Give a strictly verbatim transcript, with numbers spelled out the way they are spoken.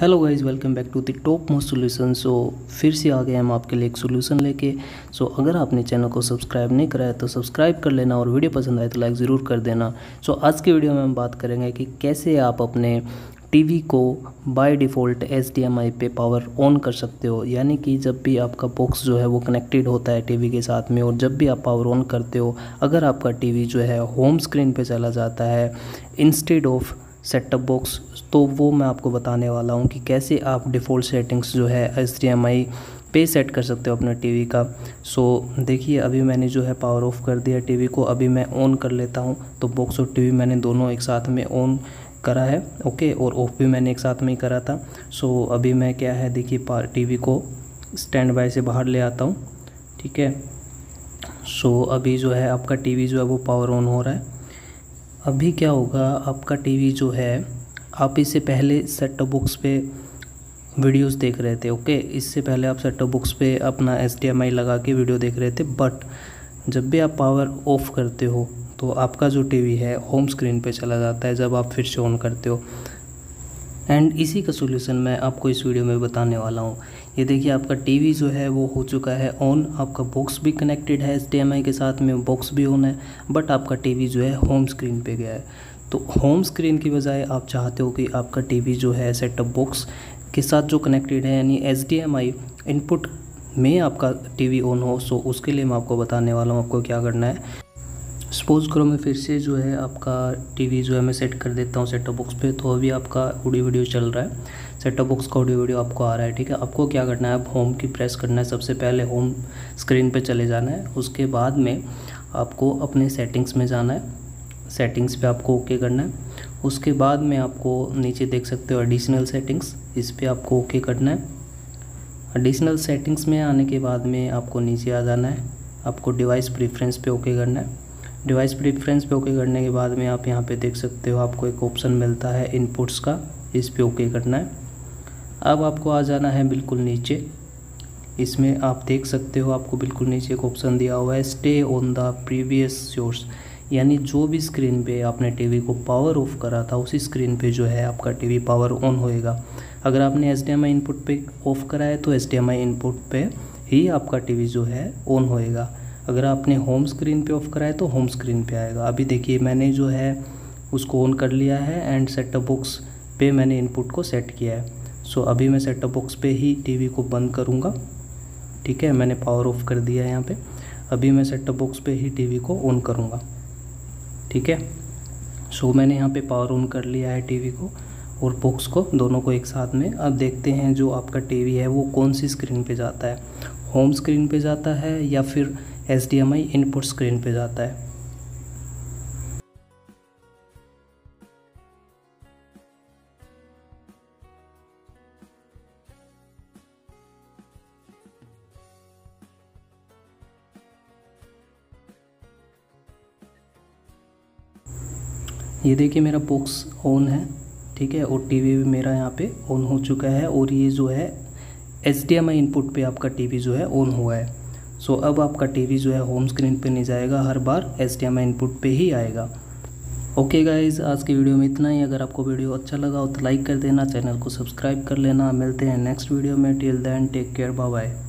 Hello guys, welcome back to the top most solution. So फिर से आ गए हम आपके लिए एक सोल्यूशन लेके। सो so, अगर आपने चैनल को सब्सक्राइब नहीं कराया तो सब्सक्राइब कर लेना और वीडियो पसंद आए तो लाइक ज़रूर कर देना। सो so, आज के वीडियो में हम बात करेंगे कि कैसे आप अपने टीवी को by default H D M I पे पावर ऑन कर सकते हो, यानी कि जब भी आपका बॉक्स जो है वो कनेक्टेड होता है टीवी के साथ में और जब भी आप पावर ऑन करते हो, अगर आपका टीवी जो है होम स्क्रीन पे चला जाता है instead of set top box, तो वो मैं आपको बताने वाला हूँ कि कैसे आप डिफ़ॉल्ट सेटिंग्स जो है एच डी एम आई पे सेट कर सकते हो अपने टीवी का। सो देखिए, अभी मैंने जो है पावर ऑफ कर दिया टीवी को, अभी मैं ऑन कर लेता हूँ। तो बॉक्स और टीवी मैंने दोनों एक साथ में ऑन करा है, ओके, और ऑफ भी मैंने एक साथ में ही करा था। सो अभी मैं क्या है, देखिए, टीवी को स्टैंड बाय से बाहर ले आता हूँ, ठीक है। सो अभी जो है आपका टीवी जो है वो पावर ऑन हो रहा है। अभी क्या होगा, आपका टीवी जो है, आप इससे पहले सेट टॉप बॉक्स पे वीडियोस देख रहे थे, ओके, इससे पहले आप सेट टॉप बॉक्स पे अपना एच डी एम आई लगा के वीडियो देख रहे थे, बट जब भी आप पावर ऑफ करते हो तो आपका जो टीवी है होम स्क्रीन पे चला जाता है जब आप फिर से ऑन करते हो। एंड इसी का सोल्यूशन मैं आपको इस वीडियो में बताने वाला हूँ। ये देखिए, आपका टीवी जो है वो हो चुका है ऑन, आपका बॉक्स भी कनेक्टेड है एच डी एम आई के साथ में, बॉक्स भी ऑन है, बट आपका टीवी जो है होम स्क्रीन पे गया है। तो होम स्क्रीन की बजाय आप चाहते हो कि आपका टीवी जो है सेट टॉप बॉक्स के साथ जो कनेक्टेड है, यानी H D M I input में आपका टीवी ऑन हो। सो उसके लिए मैं आपको बताने वाला हूँ आपको क्या करना है। सपोज़ करो मैं फिर से जो है आपका टीवी जो है मैं सेट कर देता हूँ सेट टॉप बॉक्स पे। तो अभी आपका ऑडियो वीडियो चल रहा है, सेट टॉप बॉक्स का ऑडियो वीडियो आपको आ रहा है, ठीक है। आपको क्या करना है, आप होम की प्रेस करना है, सबसे पहले होम स्क्रीन पे चले जाना है। उसके बाद में आपको अपने सेटिंग्स में जाना है, सेटिंग्स पर आपको ओके करना है। उसके बाद में आपको नीचे देख सकते हो एडिशनल सेटिंग्स, इस पर आपको ओके करना है। एडिशनल सेटिंग्स में आने के बाद में आपको नीचे आ जाना है, आपको डिवाइस प्रेफरेंस पे ओके करना है। डिवाइस प्रेफरेंस पे ओके करने के बाद में आप यहाँ पे देख सकते हो आपको एक ऑप्शन मिलता है इनपुट्स का, इस पे ओके करना है। अब आपको आ जाना है बिल्कुल नीचे, इसमें आप देख सकते हो आपको बिल्कुल नीचे एक ऑप्शन दिया हुआ है stay on the previous source, यानी जो भी स्क्रीन पे आपने टीवी को पावर ऑफ करा था उसी स्क्रीन पे जो है आपका टीवी पावर ऑन होएगा। अगर आपने H D M I input पे ऑफ करा है तो H D M I input पे ही आपका टीवी जो है ऑन होएगा। अगर आपने होम स्क्रीन पे ऑफ कराया तो होम स्क्रीन पे आएगा। अभी देखिए, मैंने जो है उसको ऑन कर लिया है एंड सेट टॉप बॉक्स पे मैंने इनपुट को सेट किया है। सो अभी मैं सेट टॉप बॉक्स पे ही टीवी को बंद करूँगा, ठीक है। मैंने पावर ऑफ कर दिया है यहाँ पे, अभी मैं सेट टॉप बॉक्स पे ही टीवी को ऑन करूँगा, ठीक है। सो मैंने यहाँ पे पावर ऑन कर लिया है टीवी को और बॉक्स को, दोनों को एक साथ में। अब देखते हैं जो आपका टीवी है वो कौन सी स्क्रीन पे जाता है, होम स्क्रीन पे जाता है या फिर H D M I input screen पे जाता है। ये देखिए, मेरा बॉक्स ऑन है, ठीक है, और टीवी भी मेरा यहाँ पे ऑन हो चुका है और ये जो है H D M I input पे आपका टीवी जो है ऑन हुआ है। सो so, अब आपका टीवी जो है होम स्क्रीन पे नहीं जाएगा, हर बार H D M I input पे ही आएगा। ओके गाइज़, आज की वीडियो में इतना ही। अगर आपको वीडियो अच्छा लगा हो तो लाइक कर देना, चैनल को सब्सक्राइब कर लेना। मिलते हैं नेक्स्ट वीडियो में, till then take care, bye bye.